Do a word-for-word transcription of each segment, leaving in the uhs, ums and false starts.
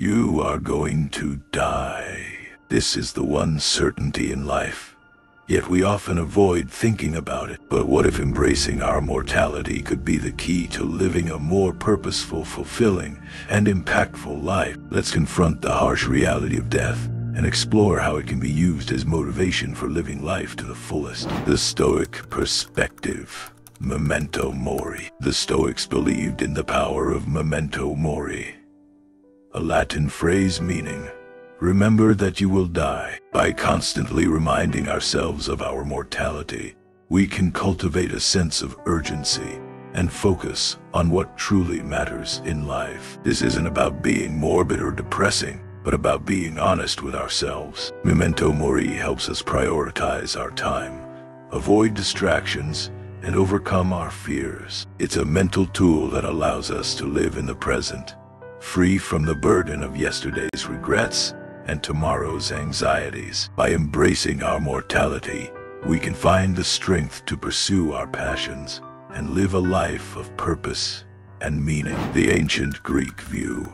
You are going to die. This is the one certainty in life. Yet we often avoid thinking about it. But what if embracing our mortality could be the key to living a more purposeful, fulfilling, and impactful life? Let's confront the harsh reality of death and explore how it can be used as motivation for living life to the fullest. The Stoic perspective. Memento mori. The Stoics believed in the power of memento mori, a Latin phrase meaning, remember that you will die. By constantly reminding ourselves of our mortality, we can cultivate a sense of urgency and focus on what truly matters in life. This isn't about being morbid or depressing, but about being honest with ourselves. Memento mori helps us prioritize our time, avoid distractions, and overcome our fears. It's a mental tool that allows us to live in the present, free from the burden of yesterday's regrets and tomorrow's anxieties. By embracing our mortality, we can find the strength to pursue our passions and live a life of purpose and meaning. The ancient Greek view.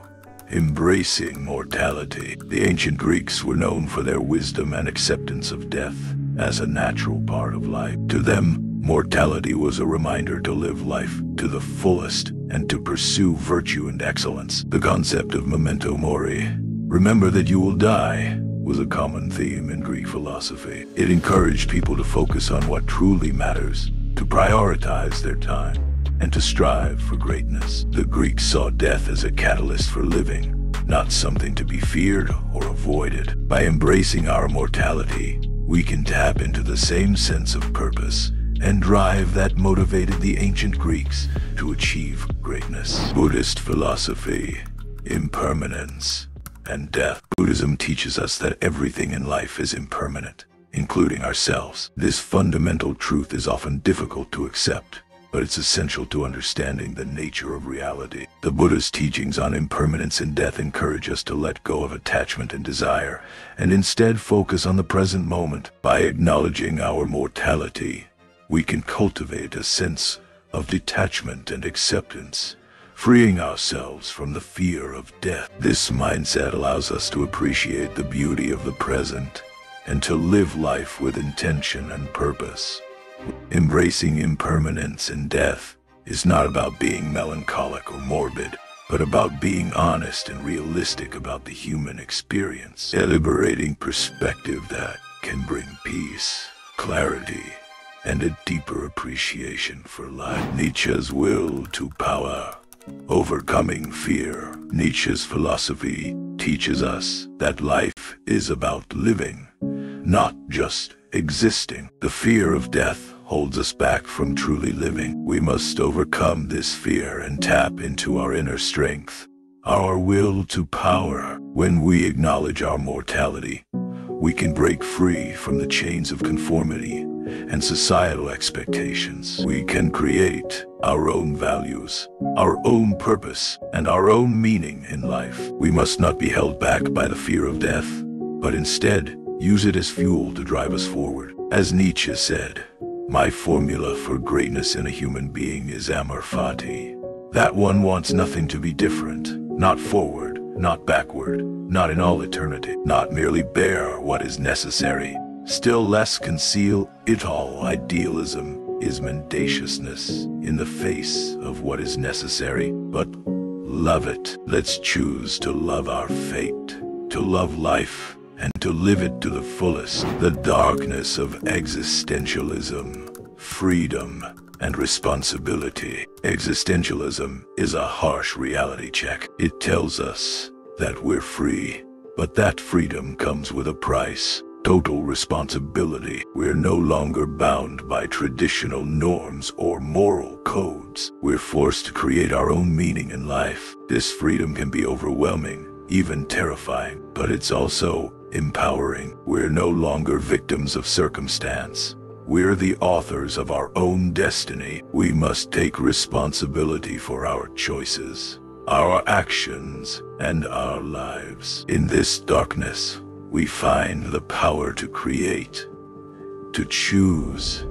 Embracing mortality. The ancient Greeks were known for their wisdom and acceptance of death as a natural part of life. To them, mortality was a reminder to live life to the fullest and to pursue virtue and excellence. The concept of memento mori, remember that you will die, was a common theme in Greek philosophy. It encouraged people to focus on what truly matters, to prioritize their time, and to strive for greatness. The Greeks saw death as a catalyst for living, not something to be feared or avoided. By embracing our mortality, we can tap into the same sense of purpose and drive that motivated the ancient Greeks to achieve greatness. Buddhist philosophy, impermanence, and death. Buddhism teaches us that everything in life is impermanent, including ourselves. This fundamental truth is often difficult to accept, but it's essential to understanding the nature of reality. The Buddha's teachings on impermanence and death encourage us to let go of attachment and desire, and instead focus on the present moment. By acknowledging our mortality, we can cultivate a sense of detachment and acceptance, freeing ourselves from the fear of death. This mindset allows us to appreciate the beauty of the present and to live life with intention and purpose. Embracing impermanence and death is not about being melancholic or morbid, but about being honest and realistic about the human experience. A liberating perspective that can bring peace, clarity, and a deeper appreciation for life. Nietzsche's will to power. Overcoming fear. Nietzsche's philosophy teaches us that life is about living, not just existing. The fear of death holds us back from truly living. We must overcome this fear and tap into our inner strength, our will to power. When we acknowledge our mortality, we can break free from the chains of conformity and societal expectations. We can create our own values, our own purpose, and our own meaning in life. We must not be held back by the fear of death, but instead use it as fuel to drive us forward. As Nietzsche said, my formula for greatness in a human being is amor fati. That one wants nothing to be different, not forward, not backward, not in all eternity. Not merely bear what is necessary, still less conceal it all. Idealism is mendaciousness in the face of what is necessary, but love it. Let's choose to love our fate, to love life, and to live it to the fullest. The darkness of existentialism, freedom, and responsibility. Existentialism is a harsh reality check. It tells us that we're free, but that freedom comes with a price. Total responsibility. We're no longer bound by traditional norms or moral codes. We're forced to create our own meaning in life. This freedom can be overwhelming, even terrifying, but it's also empowering. We're no longer victims of circumstance. We're the authors of our own destiny. We must take responsibility for our choices, our actions, and our lives. In this darkness, we find the power to create, to choose,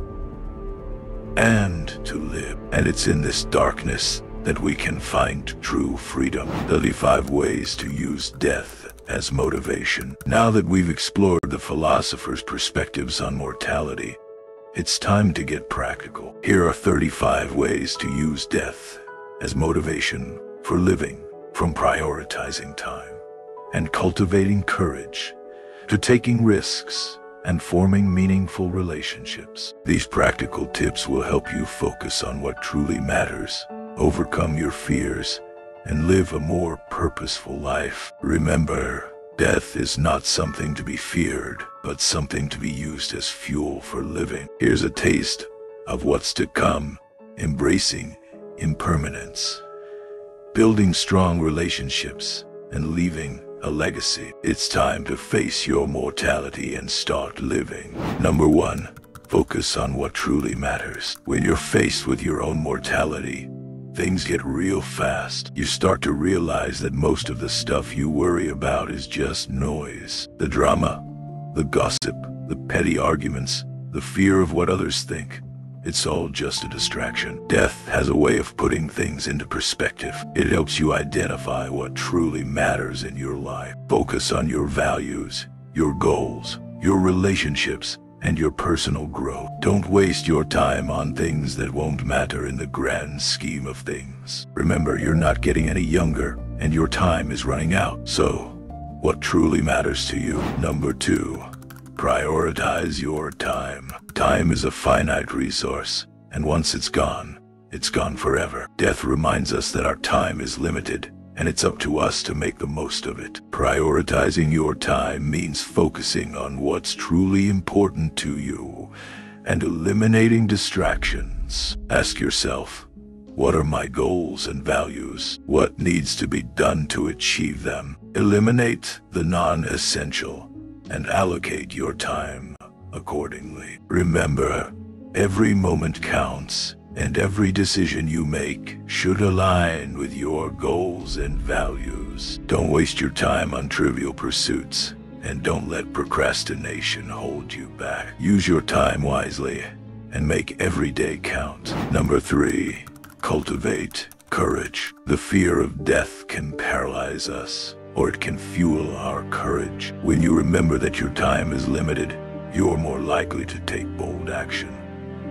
and to live. And it's in this darkness that we can find true freedom. thirty-five Ways to Use Death as Motivation. Now that we've explored the philosophers' perspectives on mortality, it's time to get practical. Here are thirty-five ways to use death as motivation for living, from prioritizing time and cultivating courage to taking risks and forming meaningful relationships. These practical tips will help you focus on what truly matters, overcome your fears, and live a more purposeful life. Remember, death is not something to be feared, but something to be used as fuel for living. Here's a taste of what's to come. Embracing impermanence, building strong relationships, and leaving a legacy. It's time to face your mortality and start living. Number one, focus on what truly matters. When you're faced with your own mortality, things get real fast. You start to realize that most of the stuff you worry about is just noise. The drama, the gossip, the petty arguments, the fear of what others think. It's all just a distraction. Death has a way of putting things into perspective. It helps you identify what truly matters in your life. Focus on your values, your goals, your relationships, and your personal growth. Don't waste your time on things that won't matter in the grand scheme of things. Remember, you're not getting any younger, and your time is running out. So, what truly matters to you? Number two, prioritize your time. Time is a finite resource, and once it's gone, it's gone forever. Death reminds us that our time is limited, and it's up to us to make the most of it. Prioritizing your time means focusing on what's truly important to you and eliminating distractions. Ask yourself, what are my goals and values? What needs to be done to achieve them? Eliminate the non-essential and allocate your time accordingly. Remember, every moment counts, and every decision you make should align with your goals and values. Don't waste your time on trivial pursuits, and don't let procrastination hold you back. Use your time wisely and make every day count. Number three, cultivate courage. The fear of death can paralyze us, or it can fuel our courage. When you remember that your time is limited, you're more likely to take bold action,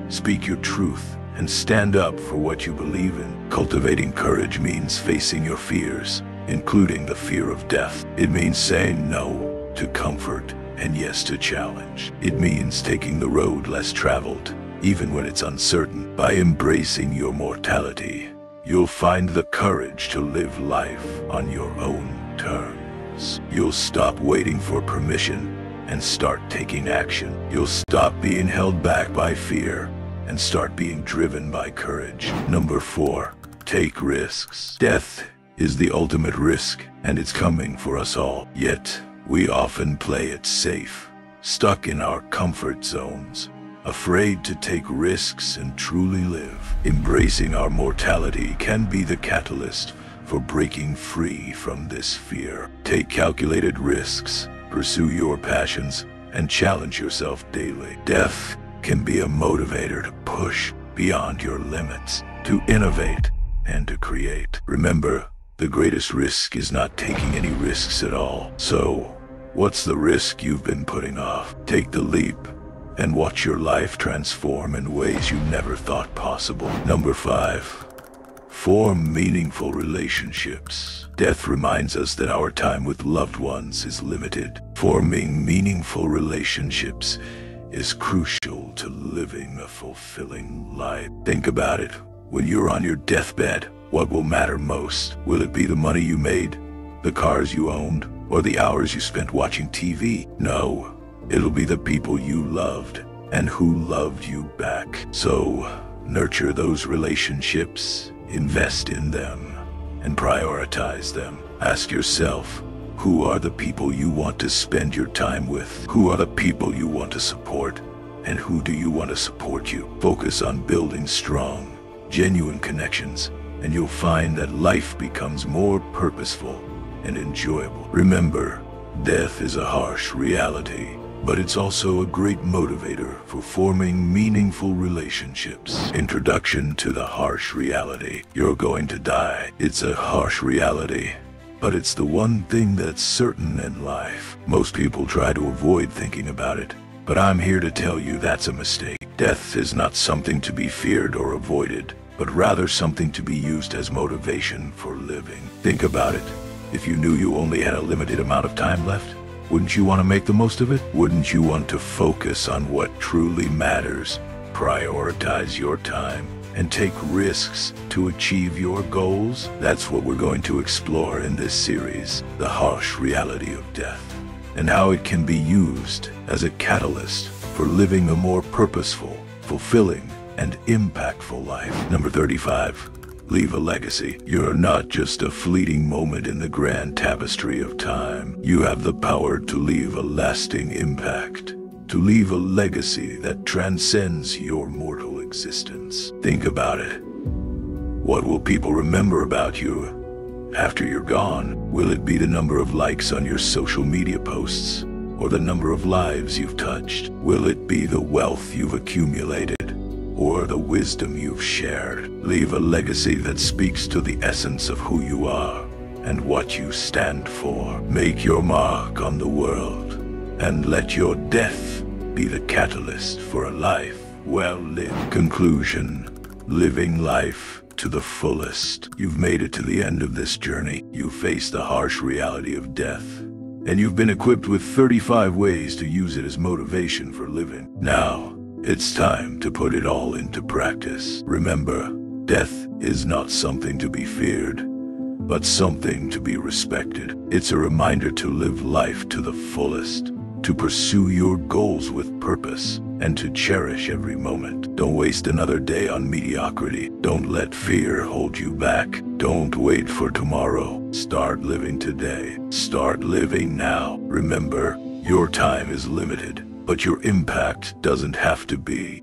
speak your truth, and stand up for what you believe in. Cultivating courage means facing your fears, including the fear of death. It means saying no to comfort and yes to challenge. It means taking the road less traveled, even when it's uncertain. By embracing your mortality, you'll find the courage to live life on your own terms. You'll stop waiting for permission and start taking action. You'll stop being held back by fear and start being driven by courage. Number four, take risks. Death is the ultimate risk, and it's coming for us all. Yet, we often play it safe, stuck in our comfort zones, afraid to take risks and truly live. Embracing our mortality can be the catalyst for breaking free from this fear. Take calculated risks, pursue your passions, and challenge yourself daily. Death can be a motivator to push beyond your limits, to innovate, and to create. Remember, the greatest risk is not taking any risks at all. So, what's the risk you've been putting off? Take the leap and watch your life transform in ways you never thought possible. Number five, form meaningful relationships. Death reminds us that our time with loved ones is limited. Forming meaningful relationships is crucial to living a fulfilling life. Think about it. When you're on your deathbed, what will matter most? Will it be the money you made, the cars you owned, or the hours you spent watching T V? No, it'll be the people you loved and who loved you back. So, nurture those relationships, invest in them, and prioritize them. Ask yourself, who are the people you want to spend your time with? Who are the people you want to support? And who do you want to support you? Focus on building strong, genuine connections, and you'll find that life becomes more purposeful and enjoyable. Remember, death is a harsh reality, but it's also a great motivator for forming meaningful relationships. Introduction to the harsh reality. You're going to die. It's a harsh reality, but it's the one thing that's certain in life. Most people try to avoid thinking about it, but I'm here to tell you that's a mistake. Death is not something to be feared or avoided, but rather something to be used as motivation for living. Think about it. If you knew you only had a limited amount of time left, wouldn't you want to make the most of it? Wouldn't you want to focus on what truly matters, prioritize your time, and take risks to achieve your goals? That's what we're going to explore in this series, the harsh reality of death, and how it can be used as a catalyst for living a more purposeful, fulfilling, and impactful life. Number thirty-five. Leave a legacy. You're not just a fleeting moment in the grand tapestry of time. You have the power to leave a lasting impact, to leave a legacy that transcends your mortal existence. Think about it. What will people remember about you after you're gone? Will it be the number of likes on your social media posts, or the number of lives you've touched? Will it be the wealth you've accumulated, or the wisdom you've shared? Leave a legacy that speaks to the essence of who you are and what you stand for. Make your mark on the world, and let your death be the catalyst for a life well lived. Conclusion. Living life to the fullest. You've made it to the end of this journey. You face the harsh reality of death, and you've been equipped with thirty-five ways to use it as motivation for living. Now, it's time to put it all into practice. Remember, death is not something to be feared, but something to be respected. It's a reminder to live life to the fullest, to pursue your goals with purpose, and to cherish every moment. Don't waste another day on mediocrity. Don't let fear hold you back. Don't wait for tomorrow. Start living today. Start living now. Remember, your time is limited, but your impact doesn't have to be.